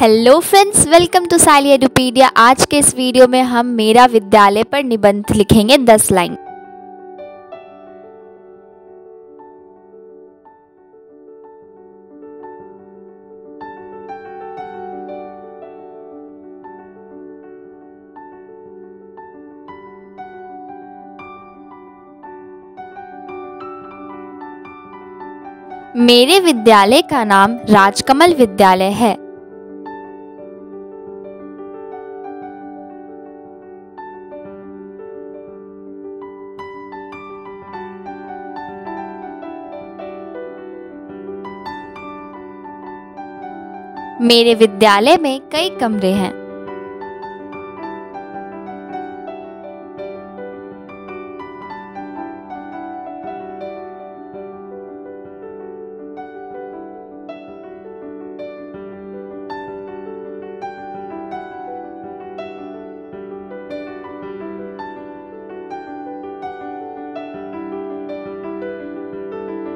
Hello friends, welcome to Saliya Edupedia. आज के इस वीडियो में हम मेरा विद्यालय पर निबंध लिखेंगे 10 लाइन। मेरे विद्यालय का नाम राजकमल विद्यालय है। मेरे विद्यालय में कई कमरे हैं।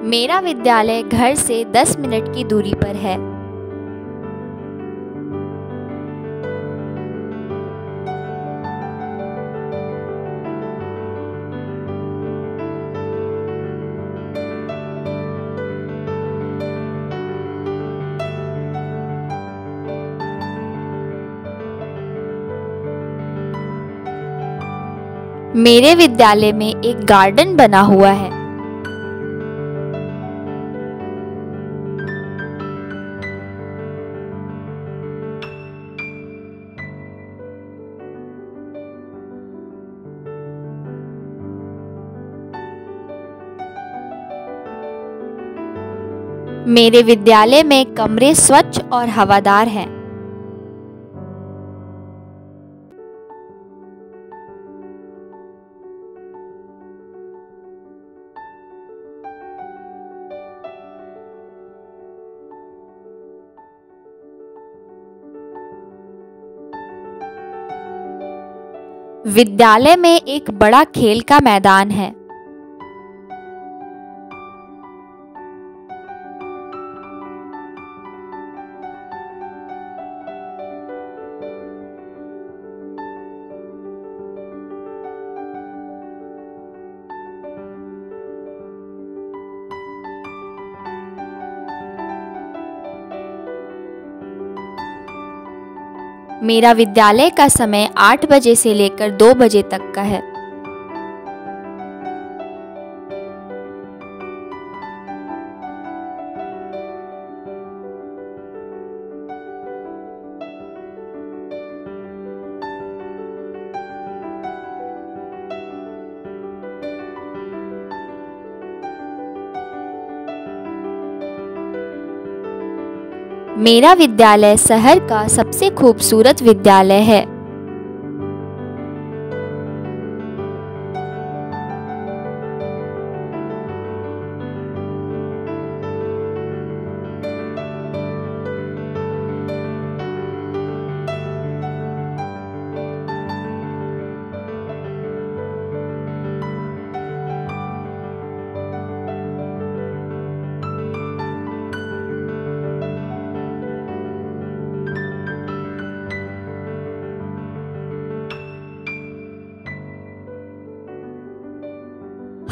मेरा विद्यालय घर से 10 मिनट की दूरी पर है। मेरे विद्यालय में एक गार्डन बना हुआ है। मेरे विद्यालय में कमरे स्वच्छ और हवादार हैं। विद्यालय में एक बड़ा खेल का मैदान है। मेरा विद्यालय का समय 8 बजे से लेकर 2 बजे तक का है। मेरा विद्यालय शहर का सबसे खूबसूरत विद्यालय है।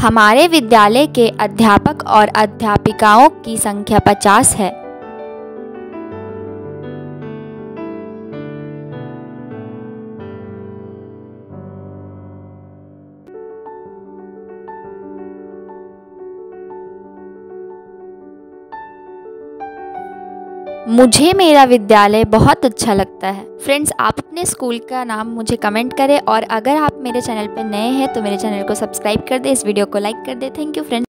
हमारे विद्यालय के अध्यापक और अध्यापिकाओं की संख्या 50 है। मुझे मेरा विद्यालय बहुत अच्छा लगता है। फ्रेंड्स, आप अपने स्कूल का नाम मुझे कमेंट करें और अगर आप मेरे चैनल पर नए हैं तो मेरे चैनल को सब्सक्राइब कर दें, इस वीडियो को लाइक कर दें। Thank you friends.